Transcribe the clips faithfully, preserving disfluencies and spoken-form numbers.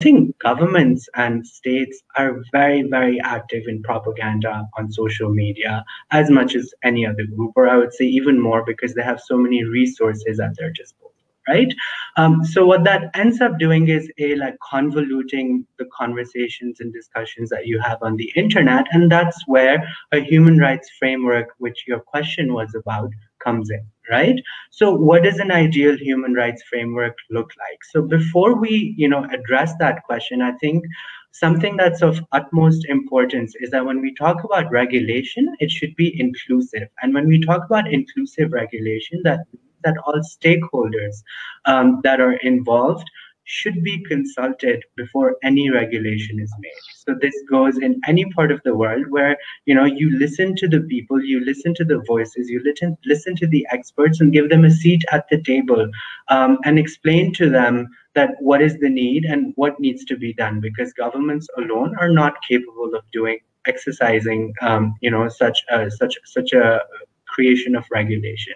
I think governments and states are very, very active in propaganda on social media as much as any other group, or I would say even more, because they have so many resources at their disposal, right? Um, so what that ends up doing is a like convoluting the conversations and discussions that you have on the internet. And that's where a human rights framework, which your question was about, comes in, right? So what does an ideal human rights framework look like? So before we, you know, address that question, I think something that's of utmost importance is that when we talk about regulation, it should be inclusive. And when we talk about inclusive regulation, that means that all stakeholders um, that are involved should be consulted before any regulation is made. So this goes in any part of the world where, you know, you listen to the people, you listen to the voices, you listen, listen to the experts and give them a seat at the table um, and explain to them that what is the need and what needs to be done, because governments alone are not capable of doing, exercising, um, you know, such a, such, such a creation of regulation.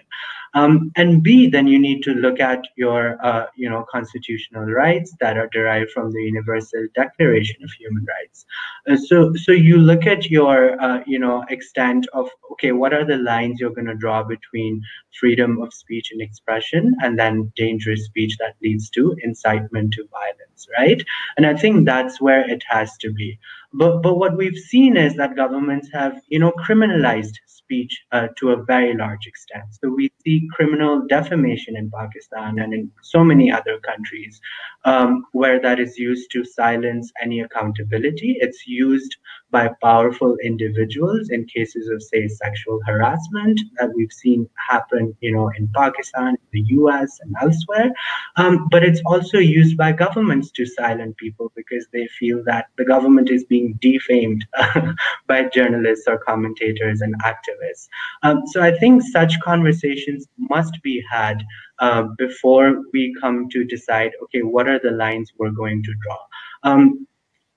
Um, and B, then you need to look at your, uh, you know, constitutional rights that are derived from the Universal Declaration of Human Rights. Uh, so, so you look at your, uh, you know, extent of, okay, what are the lines you're going to draw between freedom of speech and expression and then dangerous speech that leads to incitement to violence, right? And I think that's where it has to be. But, but what we've seen is that governments have, you know, criminalized speech uh, to a very large extent. So we see criminal defamation in Pakistan and in so many other countries um, where that is used to silence any accountability. It's used by powerful individuals in cases of, say, sexual harassment that we've seen happen, you know, in Pakistan, the U S and elsewhere. Um, but it's also used by governments to silence people because they feel that the government is being defamed uh, by journalists or commentators and activists. Um, so I think such conversations must be had uh, before we come to decide, okay, what are the lines we're going to draw? Um,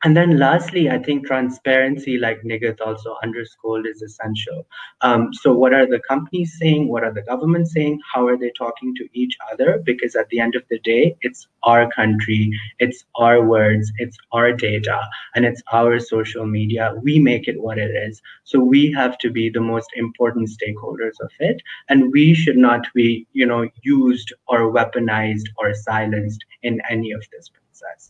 And then lastly, I think transparency, like Nigat also underscored, is essential. Um, so what are the companies saying? What are the governments saying? How are they talking to each other? Because at the end of the day, it's our country, it's our words, it's our data, and it's our social media. We make it what it is. So we have to be the most important stakeholders of it. And we should not be, you know, used or weaponized or silenced in any of this process.